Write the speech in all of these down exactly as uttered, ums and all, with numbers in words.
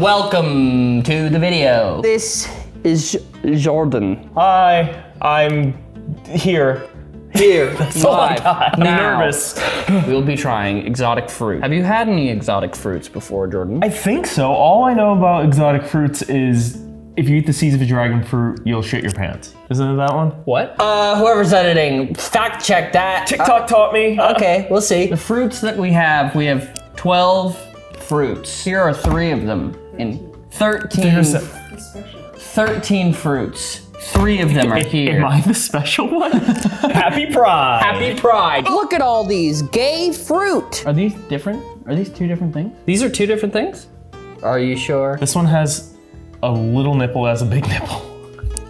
welcome to the video. This is Jordan. Hi, I'm here. Here, live, oh my God. I'm now. nervous. We'll be trying exotic fruit. Have you had any exotic fruits before, Jordan? I think so. All I know about exotic fruits is if you eat the seeds of a dragon fruit, you'll shit your pants. Isn't it that one? What? Uh, whoever's editing, fact check that. TikTok uh, taught me. Okay, we'll see. The fruits that we have, we have twelve fruits. Here are three of them in thirteen, thirteen fruits. Three of them are here. Am I the special one? Happy Pride. Happy Pride. Look at all these gay fruit. Are these different? Are these two different things? These are two different things? Are you sure? This one has a little nipple, as a big nipple.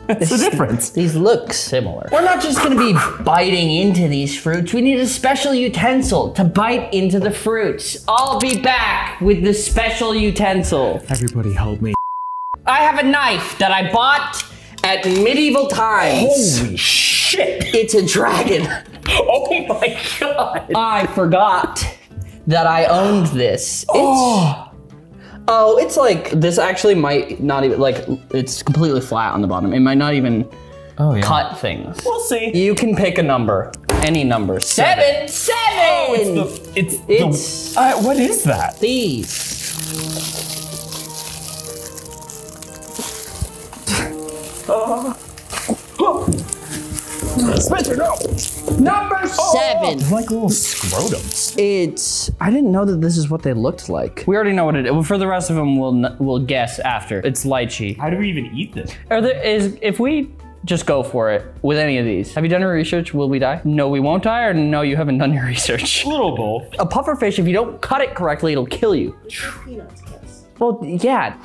That's the difference. These look similar. We're not just gonna be biting into these fruits. We need a special utensil to bite into the fruits. I'll be back with the special utensil. Everybody help me. I have a knife that I bought at Medieval Times. Holy shit! It's a dragon. Oh my God. I forgot that I owned this. It's, oh. oh, it's like, this actually might not even, like, it's completely flat on the bottom. It might not even oh, yeah. cut things. We'll see. You can pick a number, any number. Seven! Seven! Seven. Oh, it's the, it's, it's the, uh, what is that? These. Uh, oh. Spencer, no! Number seven! Oh, like little scrotums. It's... I didn't know that this is what they looked like. We already know what it is. For the rest of them, we'll, we'll guess after. It's lychee. How do we even eat this? Are there, is, if we just go for it with any of these. Have you done your research? Will we die? No, we won't die, or no, you haven't done your research? A little bowl. A pufferfish, if you don't cut it correctly, it'll kill you. Peanuts kiss. Well, yeah.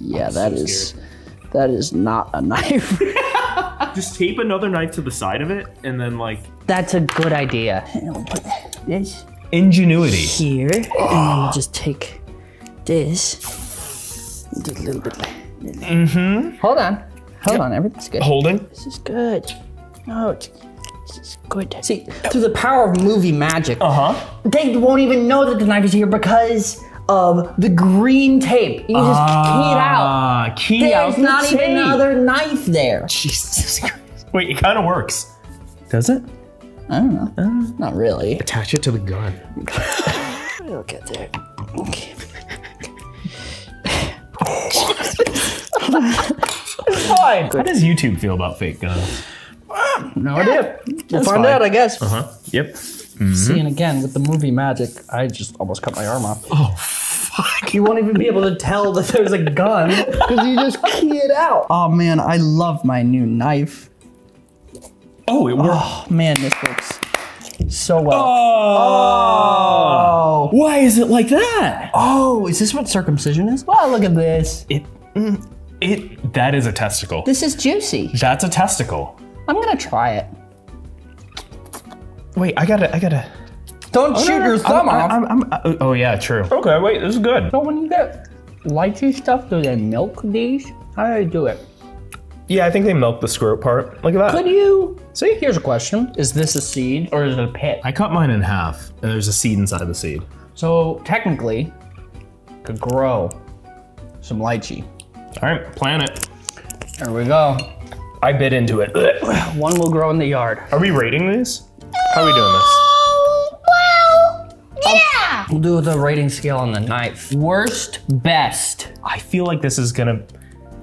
Yeah, I'm that so is... Scared. That is not a knife. Just tape another knife to the side of it and then like... That's a good idea. I'll put this. Ingenuity. Here, oh. and we'll just take this. Do a little bit. Mm-hmm. Hold on, hold yep. on, everything's good. Holding. This is good. No, it's, this is good. See, through the power of movie magic, uh-huh. they won't even know that the knife is here because of the green tape. You just ah, key it out. Key There's out not the even tape. another knife there. Jesus Christ. Wait, it kind of works. Does it? I don't know. Uh, not really. Attach it to the gun. We'll get there. Okay. Fine. How does YouTube feel about fake guns? No idea. We'll find fine. out, I guess. Uh huh. Yep. Mm-hmm. See, and again, with the movie magic, I just almost cut my arm off. Oh, fuck. You won't even be able to tell that there's a gun because you just key it out. Oh, man, I love my new knife. Oh, it worked. Oh, man, this works so well. Oh. oh. Why is it like that? Oh, is this what circumcision is? Wow, look at this. It, it, that is a testicle. This is juicy. That's a testicle. I'm going to try it. Wait, I gotta, I gotta. Don't oh, shoot no, no. your thumb off. I'm, I'm, I'm, oh yeah, true. Okay, wait, this is good. So when you get lychee stuff, do they milk these? How do they do it? Yeah, I think they milk the scrote part. Look at that. Could you? See, here's a question. Is this a seed or is it a pit? I cut mine in half and there's a seed inside of the seed. So technically, could grow some lychee. All right, plant it. There we go. I bit into it. One will grow in the yard. Are we rating these? How are we doing this? Well, yeah! We'll do the rating scale on the knife. Worst, best. I feel like this is gonna,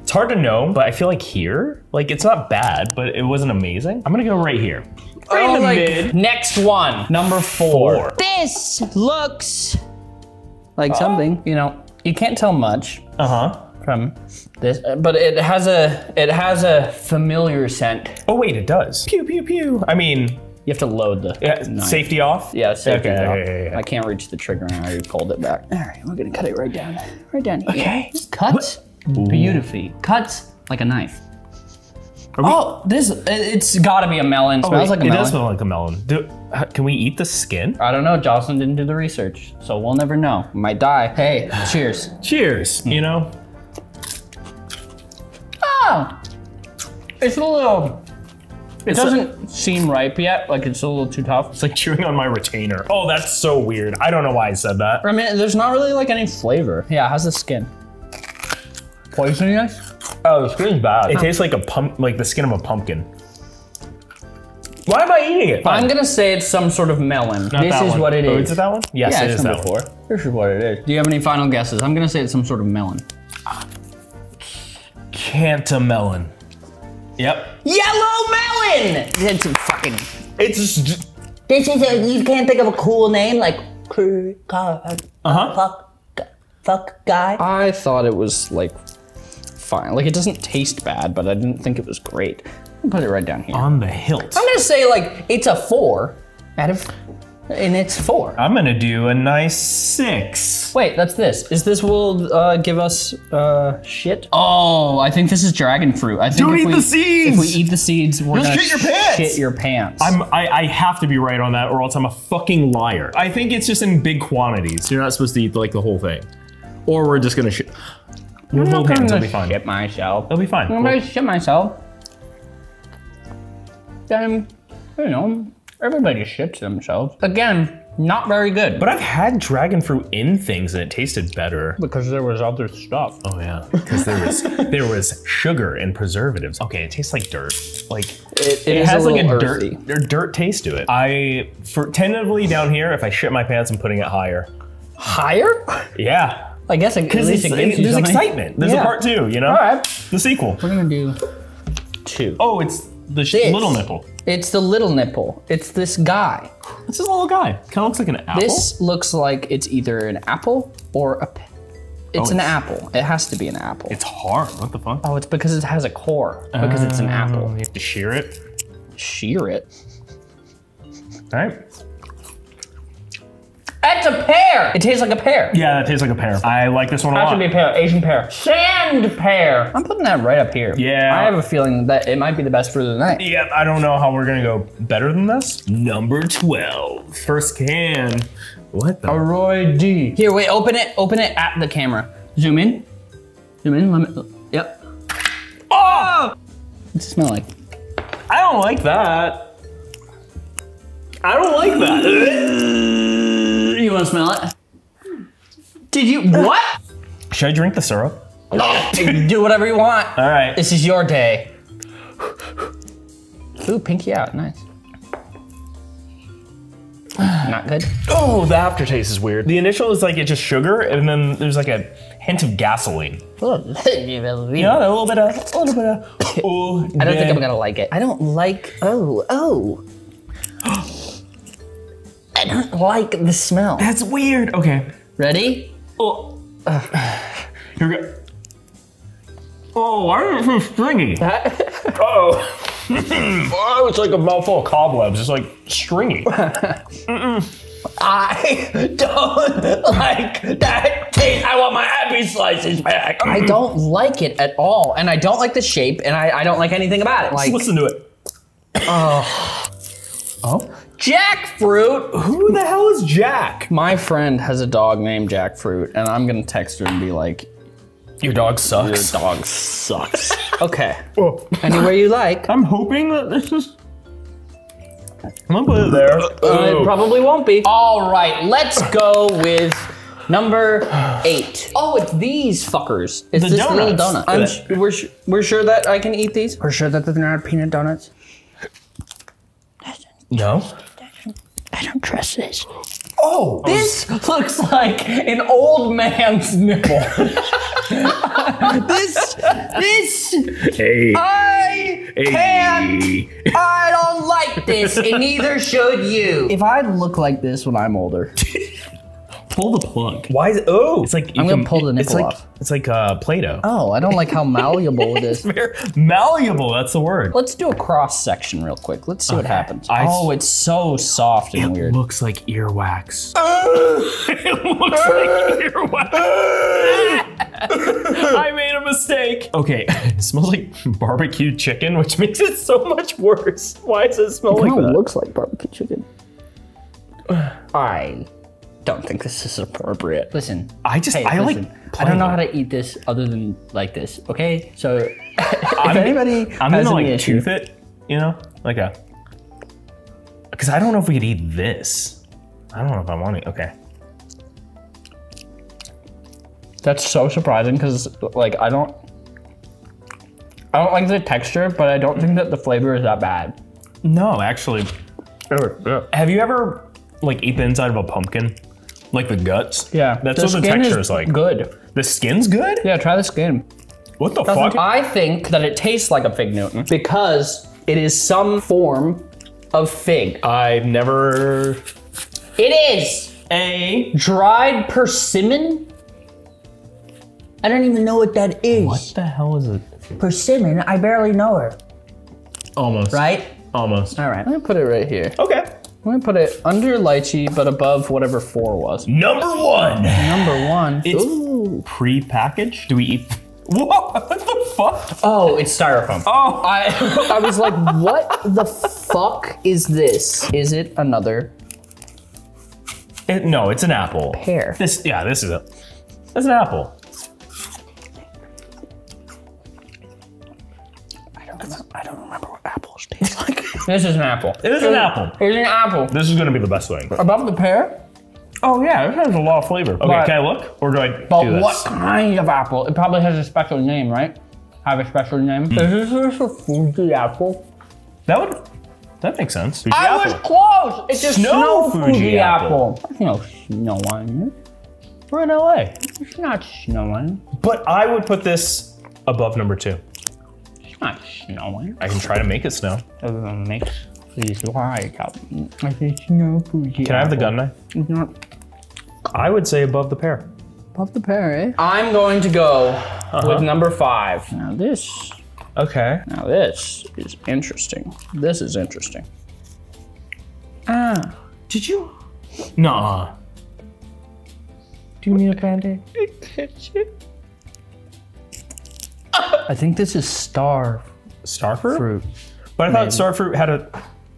it's hard to know, but I feel like here, like it's not bad, but it wasn't amazing. I'm gonna go right here. Right oh in the mid. Next one, number four. four. This looks like uh, something, you know, you can't tell much. Uh-huh. From this, but it has a, it has a familiar scent. Oh wait, it does. Pew, pew, pew. I mean, you have to load the yeah, knife. Safety off? Yeah, safety okay, off. Yeah, yeah, yeah. I can't reach the trigger and I already pulled it back. All right, we're gonna cut it right down. Right down here. Okay. Just cuts beautifully. Cuts like a knife. We, oh, this, it's gotta be a melon. Oh, smells wait, like a it melon. It does smell like a melon. Do, can we eat the skin? I don't know, Jocelyn didn't do the research, so we'll never know. We might die. Hey, cheers. Cheers, mm. you know? Oh, it's a little, It it's doesn't like, seem ripe yet, like it's a little too tough. It's like chewing on my retainer. Oh, that's so weird. I don't know why I said that. I mean, there's not really like any flavor. Yeah, how's the skin? poisoning it? Oh, the skin's bad. It tastes like a pump, like the skin of a pumpkin. Why am I eating it? Fine. I'm gonna say it's some sort of melon. Not this is one. What it is. Oh, is it that one? Yes, yeah, it is that four. One. This is what it is. Do you have any final guesses? I'm gonna say it's some sort of melon. Cantamelon. Yep. Yellow melon! It's a fucking... It's just... This is a, you can't think of a cool name like... Uh-huh. Fuck, fuck guy. I thought it was like... Fine. Like, it doesn't taste bad, but I didn't think it was great. I'll put it right down here. On the hilt. I'm gonna say like, it's a four out of... And it's four. I'm gonna do a nice six. Wait, that's this. Is this will uh, give us uh, shit? Oh, I think this is dragon fruit. I think Don't if eat we, the seeds! If we eat the seeds, we're You'll gonna shit your pants. Shit your pants. I'm, I, I have to be right on that or else I'm a fucking liar. I think it's just in big quantities. You're not supposed to eat like the whole thing. Or we're just gonna shit. We'll hold hands, it'll be fine. Shit myself. It'll be fine. I'm gonna shit myself. Then, you know. Everybody shits themselves. Again, not very good. But I've had dragon fruit in things and it tasted better. Because there was other stuff. Oh yeah, because there was there was sugar and preservatives. Okay, it tastes like dirt. Like It, it, it has a like a dirt, dirt dirt taste to it. I, for tentatively down here, if I shit my pants, I'm putting it higher. Higher? Yeah. I guess it, at least it gives it, you there's something. Excitement. There's yeah. a part two, you know? All right. The sequel. We're gonna do two. Oh, it's the this. little nipple. It's the little nipple. It's this guy. This is a little guy. Kind of looks like an apple. This looks like it's either an apple or a... P it's oh, an it's, apple. It has to be an apple. It's hard. What the fuck? Oh, it's because it has a core. Because um, it's an apple. You have to shear it. Shear it? All right. That's a pear! It tastes like a pear. Yeah, it tastes like a pear. I like this one a lot. That should be a pear, Asian pear. Sand pear! I'm putting that right up here. Yeah. I have a feeling that it might be the best fruit of the night. Yeah, I don't know how we're gonna go better than this. Number twelve. First can. What the? Aroy D. Here, wait, open it, open it at the camera. Zoom in. Zoom in, let me, yep. Oh! What's it smell like? I don't like that. I don't like that. You want to smell it? Did you, what? Should I drink the syrup? No, do whatever you want. All right. This is your day. Ooh, pinky out, nice. Not good. Oh, the aftertaste is weird. The initial is like, it's just sugar, and then there's like a hint of gasoline. Yeah, you know, a little bit of, a little bit of. Oh, I don't yeah. think I'm gonna like it. I don't like, oh, oh. I don't like the smell. That's weird. Okay. Ready? Oh. Here we go. Oh, why is it so stringy? Uh-oh. Oh, it's like a mouthful of cobwebs. It's like stringy. Mm-mm. I don't like that taste. I want my happy slices back. I don't like it at all. And I don't like the shape and I, I don't like anything about it. Like, just listen to it. Oh. Oh? Jackfruit? Who the hell is Jack? My friend has a dog named Jackfruit, and I'm gonna text her and be like, your dog sucks. Your dog sucks. Okay. Oh. Anywhere you like. I'm hoping that this is. I'm gonna put it there. Uh, it probably won't be. All right, let's go with number eight. Oh, it's these fuckers. It's the this donuts. Little donut. I'm sh we're, sh we're sure that I can eat these? We're sure that they're not peanut donuts? No. I don't trust this. Oh! This looks like an old man's nipple. this, this, hey. I hey. can't, I don't like this, and neither should you. If I look like this when I'm older. Pull the plug. Why is it, oh! It's like, I'm gonna can, pull the nipple it's like, off. It's like uh, Play-Doh. Oh, I don't like how malleable it is. Malleable, that's the word. Let's do a cross section real quick. Let's see okay. what happens. I oh, it's so soft and it weird. It looks like earwax. It looks like earwax. I made a mistake. Okay, it smells like barbecue chicken, which makes it so much worse. Why does it smell it like that? It looks like barbecue chicken. I... don't think this is appropriate. Listen, I just, hey, I listen, like, I don't know how to eat this other than like this, okay? So, if I'm, anybody I'm has gonna like issue, tooth it, you know? Like a, because I don't know if we could eat this. I don't know if I want it, okay. That's so surprising because like I don't I don't like the texture, but I don't think that the flavor is that bad. No, actually. Have you ever like eaten inside of a pumpkin? Like the guts? Yeah. That's what the texture is like. Good. The skin's good? Yeah, try the skin. What the fuck? I think that it tastes like a Fig Newton because it is some form of fig. I've never... It is a dried persimmon. I don't even know what that is. What the hell is it? Persimmon, I barely know her. Almost. Right? Almost. All right, I'm gonna put it right here. Okay. I'm gonna put it under lychee, but above whatever four was. Number one. Number one. It's pre-packaged. Do we eat? What? What the fuck? Oh, it's styrofoam. Oh, I I was like, what the fuck is this? Is it another? It, no, it's an apple. Pear. This, yeah, this is a. That's an apple. I don't. Remember, I don't remember what apples taste like. This is an apple. It is an apple. It is an apple. This is gonna be the best thing. Above the pear. Oh yeah, it has a lot of flavor. Okay, but, can I look? Or do I do But this? What kind of apple? It probably has a special name, right? Have a special name. Mm. Is this a Fuji apple? That would, that makes sense. Fuji I apple. was close! It's a snow, snow Fuji, Fuji apple. apple. There's no snow on it. We're in L A. It's not snowing. But I would put this above number two. It's not snowing. I can try to make it snow. Make please lie. I say snow Fuji Can I have apple. the gun knife? It's not. I would say above the pear. Above the pear, eh? I'm going to go uh-huh. with number five. Now this. Okay. Now this is interesting. This is interesting. Ah, did you? Nah. Do you need a candy? I think this is star. Star fruit? fruit. But I Maybe. thought star fruit had a.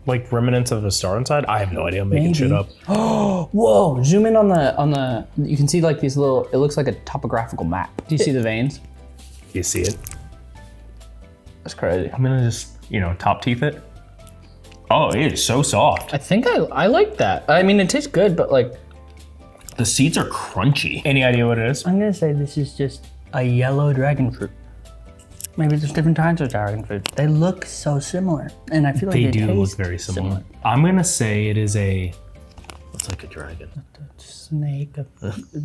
Like remnants of a star inside? I have no idea, I'm making Maybe. shit up. Oh, whoa, zoom in on the, on the, you can see like these little, it looks like a topographical map. Do you it, see the veins? You see it? That's crazy. I'm gonna just, you know, top teeth it. Oh, it is so soft. I think I, I like that. I mean, it tastes good, but like. The seeds are crunchy. Any idea what it is? I'm gonna say this is just a yellow dragon fruit. Maybe there's different kinds of dragon fruit. They look so similar, and I feel like they, they do taste look very similar. similar. I'm gonna say it is a. It's like a dragon, a snake, a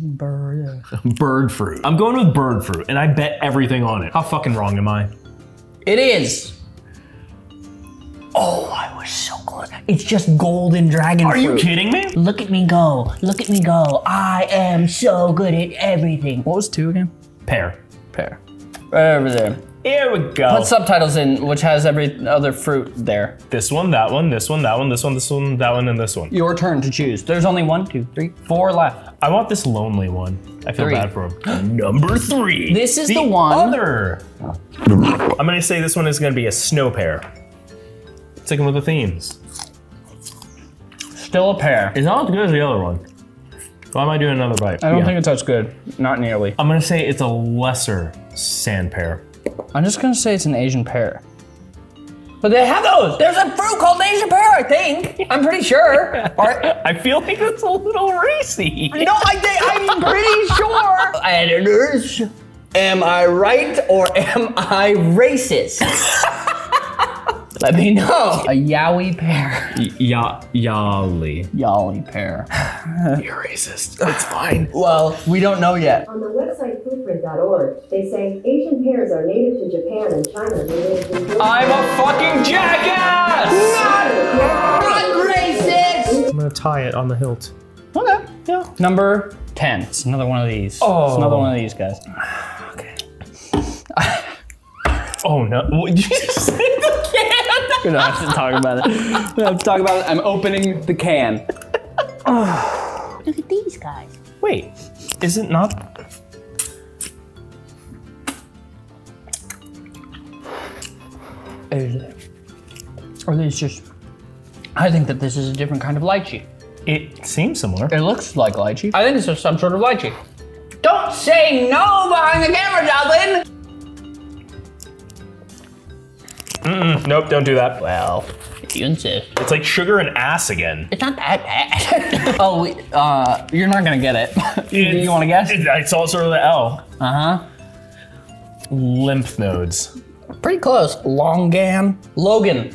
bird. A... Bird fruit. I'm going with bird fruit, and I bet everything on it. How fucking wrong am I? It is. Oh, I was so close. It's just golden dragon Are fruit. Are you kidding me? Look at me go! Look at me go! I am so good at everything. What was two again? Pear. Pear. Right over there. Here we go. Put subtitles in, which has every other fruit there. This one, that one, this one, that one, this one, this one, that one, and this one. Your turn to choose. There's only one, two, three, four left. I want this lonely one. I feel three. bad for him. Number three. This is the, the one. Other. I'm gonna say this one is gonna be a snow pear. Sticking with the themes. Still a pear. It's not as good as the other one. Why am I doing another bite? I don't yeah. think it's as good. Not nearly. I'm gonna say it's a lesser sand pear. I'm just gonna say it's an Asian pear. But they have those! There's a fruit called Asian pear, I think! I'm pretty sure. Or, I feel like it's a little racy. No, I think, I'm pretty sure. And it is. Am I right or am I racist? Let me know. A yaoi pear. Ya yali. Yali pear. You're racist. It's fine. Well, we don't know yet. On the website foodprint dot org, they say Asian pears are native to Japan and China. Native to I'm a fucking jackass. Not, not racist. I'm gonna tie it on the hilt. Okay. Yeah. Number ten. It's another one of these. Oh. It's another one of these guys. Okay. Oh no! What did you just say? The can. We don't have to talk about it. We don't have to talk about it. I'm opening the can. Oh. Look at these guys. Wait, is it not? Or these just? I think that this is a different kind of lychee. It seems similar. It looks like lychee. I think it's just some sort of lychee. Don't say no behind the camera, Dublin. Mm-mm, nope, don't do that. Well, expensive. It's like sugar and ass again. It's not that bad. Oh, uh, you're not gonna get it. Do you wanna guess? It, it's also the L. Uh-huh. Lymph nodes. Pretty close. Longan. Logan.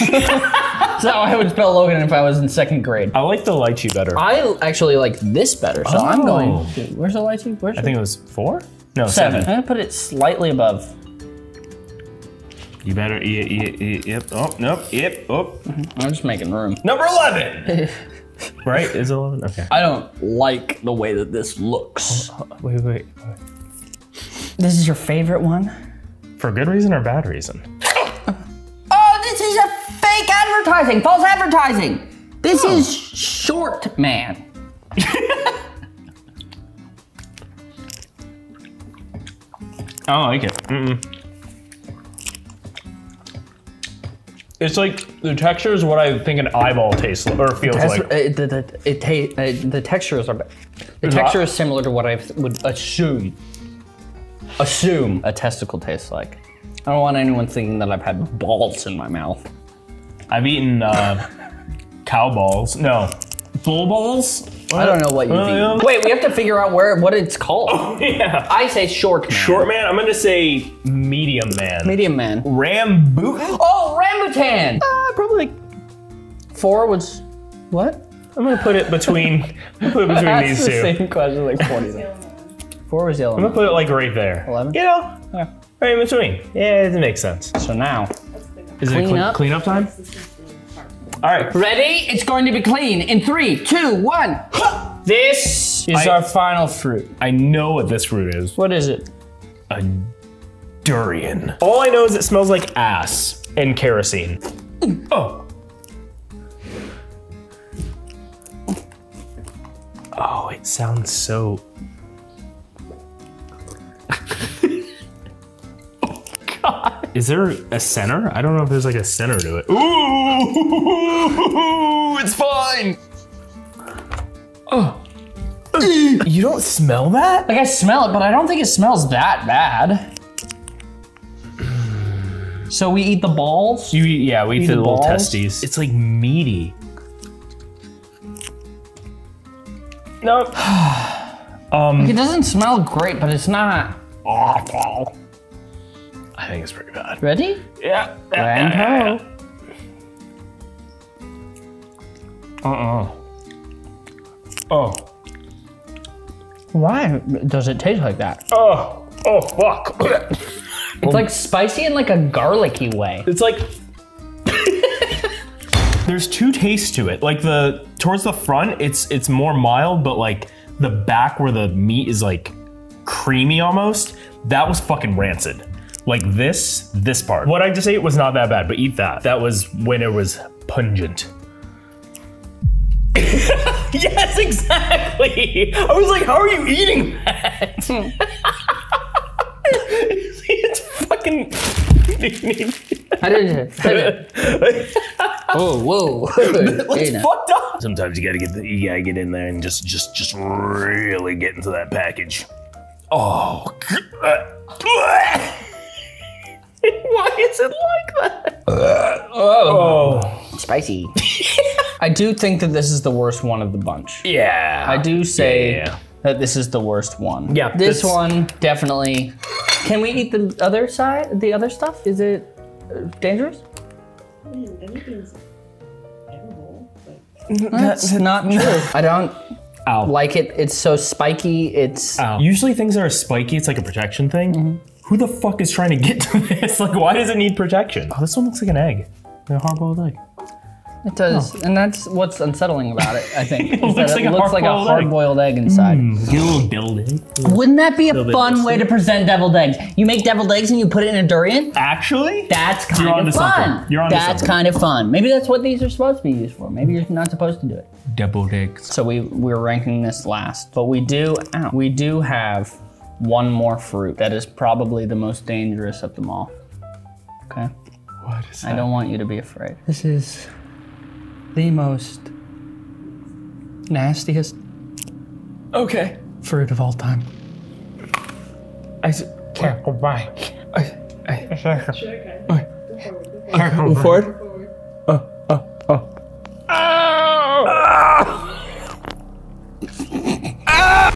That's how I would spell Logan if I was in second grade. I like the lychee better. I actually like this better, so oh. I'm going, dude, where's the lychee? Where's I it? think it was four? No, seven. seven. I'm gonna put it slightly above. You better, yep, yep, yep, oh, nope, yep, oh. I'm just making room. Number eleven! Right, is eleven? Okay. I don't like the way that this looks. Oh, wait, wait, wait. This is your favorite one? For good reason or bad reason? Oh, this is a fake advertising, false advertising. This oh. is short man. I don't like it. Mm-mm. It's like the texture is what I think an eyeball tastes or feels it has, like. It, the, it, it, it, the textures are the it's texture not, is similar to what I would assume assume a testicle tastes like. I don't want anyone thinking that I've had balls in my mouth. I've eaten uh, cow balls. No, bull balls. What? I don't know what you've uh, eaten. Wait, we have to figure out where what it's called. Oh, yeah. I say short man. Short man? I'm gonna say medium man. Medium man. Rambo- Oh, rambutan! Uh, probably like four was, what? I'm gonna put it between, I'm gonna put it between That's these the two. That's the same question, like forty. Four was yellow. I'm gonna put it like right there. eleven? You know, yeah. Right in between. Yeah, it makes sense. So now, is clean it clean, up. clean up time? All right. Ready? It's going to be clean in three, two, one. This is I, our final fruit. I know what this fruit is. What is it? A durian. All I know is it smells like ass and kerosene. Oh. Oh, it sounds so. Is there a center? I don't know if there's like a center to it. Ooh, it's fine. Oh. You don't smell that? Like I smell it, but I don't think it smells that bad. So we eat the balls? You eat, yeah, we eat, eat the, the little testes. It's like meaty. Nope. um, like it doesn't smell great, but it's not awful. I think it's pretty bad. Ready? Yeah. And how? Uh-uh. Oh. Why does it taste like that? Oh, oh, fuck. It's well, like spicy in like a garlicky way. It's like, there's two tastes to it. Like the, towards the front, it's it's more mild, but like the back where the meat is like creamy almost, that was fucking rancid. Like this, this part. What I just ate was not that bad, but eat that. That was when it was pungent. Yes, exactly. I was like, how are you eating that? It's fucking. I didn't. I didn't. Oh, whoa. It's fucked up. Sometimes you gotta get the, you gotta get in there and just just just really get into that package. Oh. God. Why is it like that? Uh, oh. oh. Spicy. I do think that this is the worst one of the bunch. Yeah. I do say yeah, yeah. that this is the worst one. Yeah. This, this one, definitely. Can we eat the other side, the other stuff? Is it dangerous? I mean, anything's edible, but. That's not true. I don't. Ow. Like it, it's so spiky, it's. Ow. Usually things that are spiky, it's like a protection thing. Mm-hmm. Who the fuck is trying to get to this? Like, why does it need protection? Oh, this one looks like an egg. Like a hard-boiled egg. It does, oh. and that's what's unsettling about it, I think. it looks, like, it a looks like a hard-boiled egg. egg inside. Mm, get a little deviled egg. Wouldn't that be a, a fun way to present deviled eggs? You make deviled eggs and you put it in a durian? Actually? That's kind You're of fun. Something. You're on That's something. kind of fun. Maybe that's what these are supposed to be used for. Maybe you're not supposed to do it. Deviled eggs. So we, we're ranking this last, but we do, ow, we do have one more fruit that is probably the most dangerous of them all. Okay? What is that? I don't want you to be afraid. This is the most nastiest okay. fruit of all time. I can't go by. Should I go forward?